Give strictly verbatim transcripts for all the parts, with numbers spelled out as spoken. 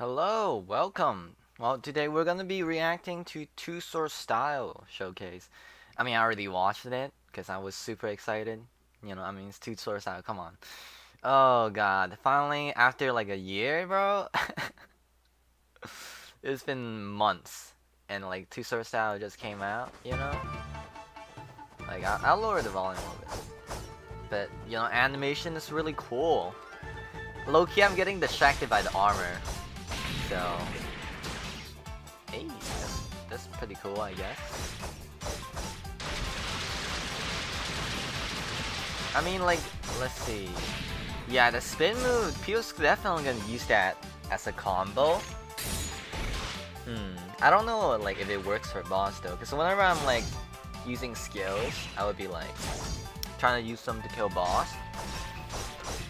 Hello, welcome. Well, today we're gonna be reacting to Two Sword Style showcase. I mean, I already watched it because I was super excited. You know, I mean, it's Two Sword Style. Come on. Oh God! Finally, after like a year, bro. It's been months, and like Two Sword Style just came out. You know, like I I'll lower the volume a little bit, but you know, animation is really cool. Low key, I'm getting distracted by the armor. So, hey, that's, that's pretty cool, I guess. I mean, like, let's see. Yeah, the spin move, P O's definitely gonna use that as a combo. Hmm, I don't know, like, if it works for boss though, because whenever I'm like using skills, I would be like trying to use them to kill boss.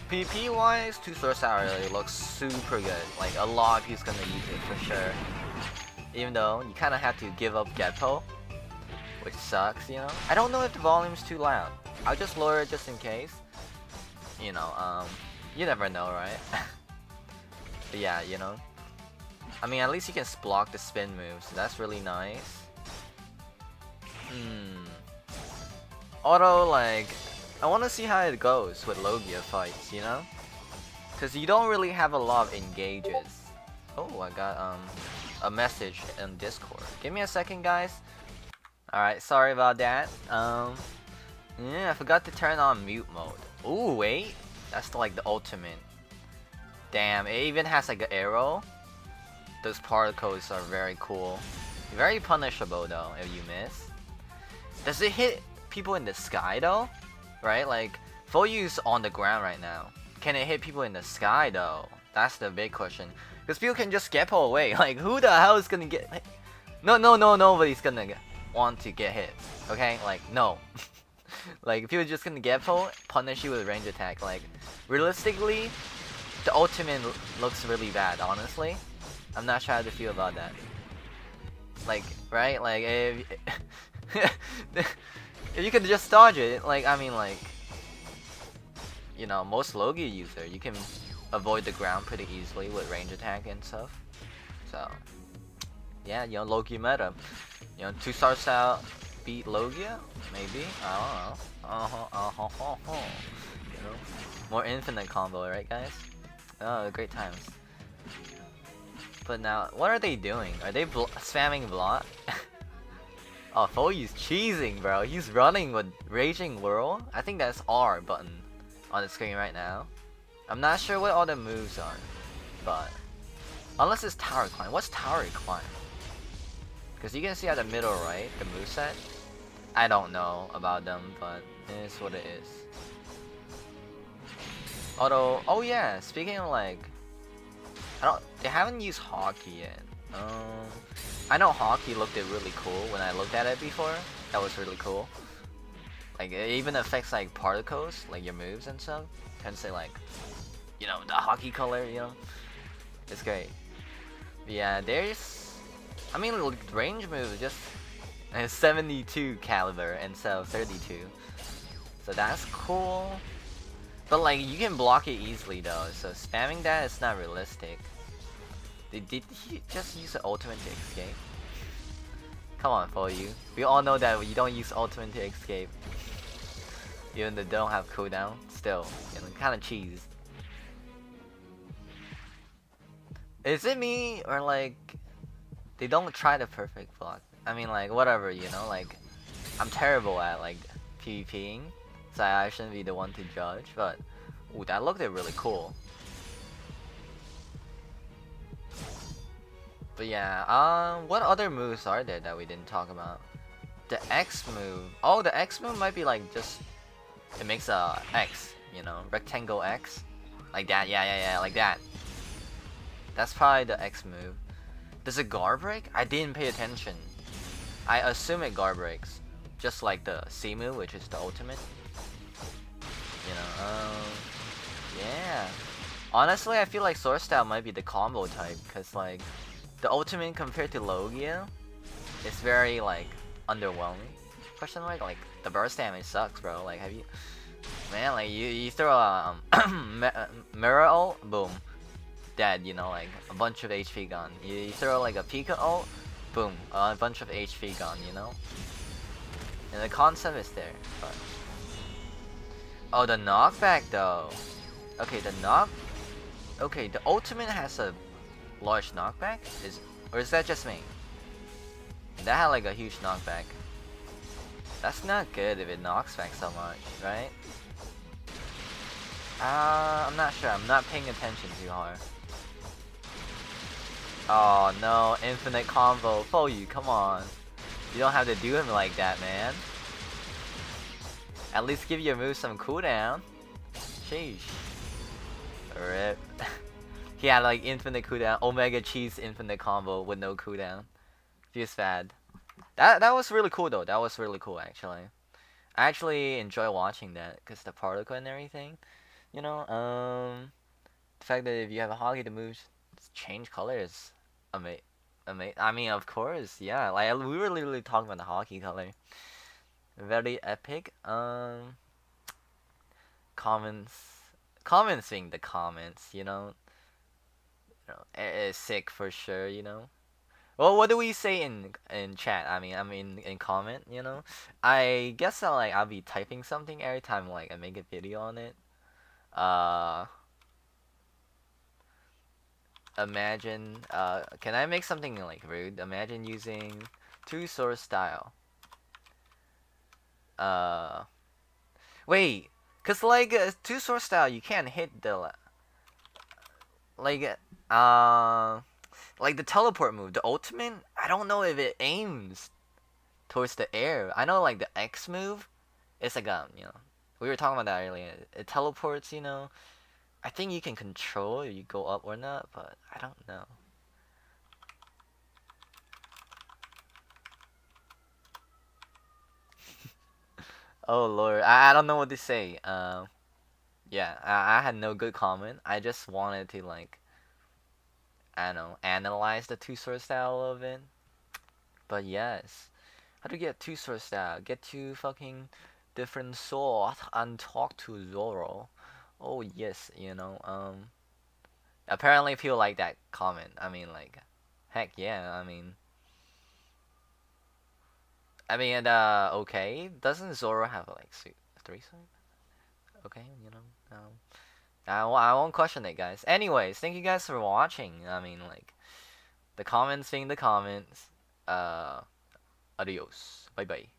P V P wise, Two Sword Style really looks super good. Like a lot of you's gonna use it for sure. Even though you kinda have to give up Gepo, which sucks, you know. I don't know if the volume's too loud. I'll just lower it just in case. You know, um you never know, right? But yeah, you know. I mean, at least you can block the spin moves, so that's really nice. Hmm. Auto, like, I want to see how it goes with Logia fights, you know? Because you don't really have a lot of engages. Oh, I got um a message in Discord. Give me a second, guys. Alright, sorry about that. Um, yeah, I forgot to turn on mute mode. Ooh, wait. That's the, like the ultimate. Damn, it even has like an arrow. Those particles are very cool. Very punishable, though, if you miss. Does it hit people in the sky, though? Right, like Foyu's on the ground right now. Can it hit people in the sky though? That's the big question. Because people can just Gepo away. Like, who the hell is gonna get hit? No, no, no, nobody's gonna want to get hit. Okay, like no. Like, if people just gonna Gepo, punish you with a range attack. Like, realistically, the ultimate looks really bad. Honestly, I'm not sure how to feel about that. Like, right, like if. If you can just dodge it, like, I mean, like, you know, most Logia user, you can avoid the ground pretty easily with range attack and stuff. So, yeah, you know, Logia meta. You know, Two Sword Style beat Logia? Maybe? I don't know. Uh-huh, uh-huh, uh-huh. You know? More infinite combo, right, guys? Oh, great times. But now, what are they doing? Are they blo spamming block? Oh, Foyu's cheesing, bro. He's running with Raging Whirl. I think that's R button on the screen right now. I'm not sure what all the moves are, but unless it's Tower Climb. What's Tower Climb? Because you can see at the middle right, the moveset. I don't know about them, but it's what it is. Although, oh yeah, speaking of like, I don't. They haven't used hockey yet. Um, I know hockey looked it really cool when I looked at it before. That was really cool. Like, it even affects like particles, like your moves and stuff. Turns to like, you know, the hockey color. You know, it's great. But yeah, there's. I mean, range moves just has seventy-two caliber and so thirty-two. So that's cool. But like, you can block it easily though. So spamming that is not realistic. Did, did he just use the ultimate to escape? Come on, Foyu. We all know that you don't use ultimate to escape. Even though they don't have cooldown, still, you know, kind of cheese. Is it me or like they don't try the perfect block? I mean, like whatever, you know, like I'm terrible at like PvPing, so I shouldn't be the one to judge. But ooh, that looked really cool. But yeah, um, what other moves are there that we didn't talk about? The X move. Oh, the X move might be like just, it makes a X, you know, rectangle X. Like that, yeah, yeah, yeah, like that. That's probably the X move. Does it guard break? I didn't pay attention. I assume it guard breaks. Just like the C move, which is the ultimate. You know, um, yeah. Honestly, I feel like Sword Style might be the combo type, because like, the ultimate compared to Logia is very like underwhelming. Question mark? Like the burst damage sucks, bro. Like have you, man? Like you, you throw a um, mirror ult, boom, dead, you know, like a bunch of H P gone. You, you throw like a Pika ult, boom, uh, a bunch of H P gone, you know? And the concept is there, but... Oh, the knockback though. Okay, the knock... Okay, the ultimate has a large knockback? Is Or is that just me? That had like a huge knockback. That's not good if it knocks back so much, right? Uh, I'm not sure. I'm not paying attention too hard. Oh no, infinite combo. Foyu, come on. You don't have to do him like that, man. At least give your move some cooldown. Sheesh. Rip. He had like infinite cooldown. Omega cheese infinite combo with no cooldown. Feels bad. That that was really cool though. That was really cool actually. I actually enjoy watching that because the particle and everything. You know, um, the fact that if you have a hockey, the moves change colors. Ama ama I mean, of course, yeah. Like we were literally talking about the hockey color. Very epic. Um, comments, comments being the comments. You know, you know it is sick for sure. You know. Well, what do we say in in chat? I mean, I mean in comment. You know, I guess I like I'll be typing something every time like I make a video on it. Uh, imagine, uh, can I make something like rude? Imagine using Two Sword Style. Uh, wait, cause like uh, Two Sword Style, you can't hit the, like, uh, like the teleport move, the ultimate. I don't know if it aims towards the air. I know like the X move, it's like um, you know. We were talking about that earlier. It teleports, you know. I think you can control if you go up or not, but I don't know. Oh lord, I, I don't know what to say. Um, yeah, I, I had no good comment. I just wanted to like, I don't know, analyze the Two Sword Style a little bit. But yes, how to get Two Sword Style? Get to fucking different sword and talk to Zoro. Oh yes, you know, um apparently people like that comment. I mean like heck yeah, I mean I mean and, uh okay. Doesn't Zoro have like three sword? Okay, you know, um I, I won't question it guys. Anyways, thank you guys for watching. I mean like the comments being the comments. Uh adios. Bye bye.